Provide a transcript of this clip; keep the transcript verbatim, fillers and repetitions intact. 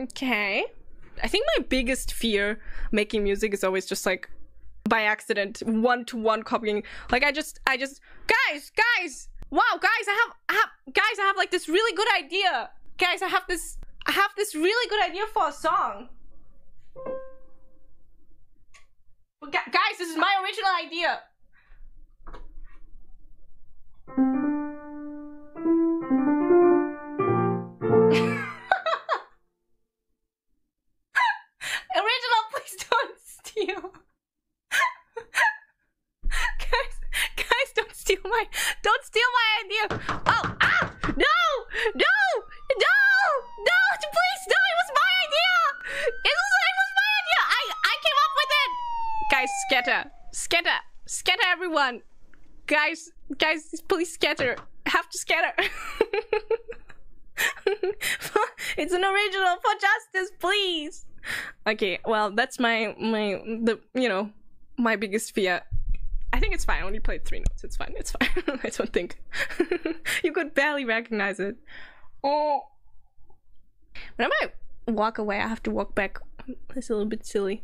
Okay. I think my biggest fear making music is always just like by accident, one-to-one copying. Like I just, I just, guys, guys, wow, guys, I have, I have, guys, I have like this really good idea. Guys, I have this, I have this really good idea for a song. Well, gu guys, this is my original idea. Original, please don't steal. Guys, guys, don't steal my, don't steal my idea. Oh, ah, no, no, no, no, please, no, it was my idea. It was, it was my idea. I, I came up with it. Guys, scatter, scatter, scatter everyone. Guys, guys, please scatter. Have to scatter. It's an original for justice, please. Okay, well, that's my my the you know my biggest fear. I think it's fine. I only played three notes. It's fine. It's fine. I don't think you could barely recognize it. Oh, whenever I walk away, I have to walk back. It's a little bit silly.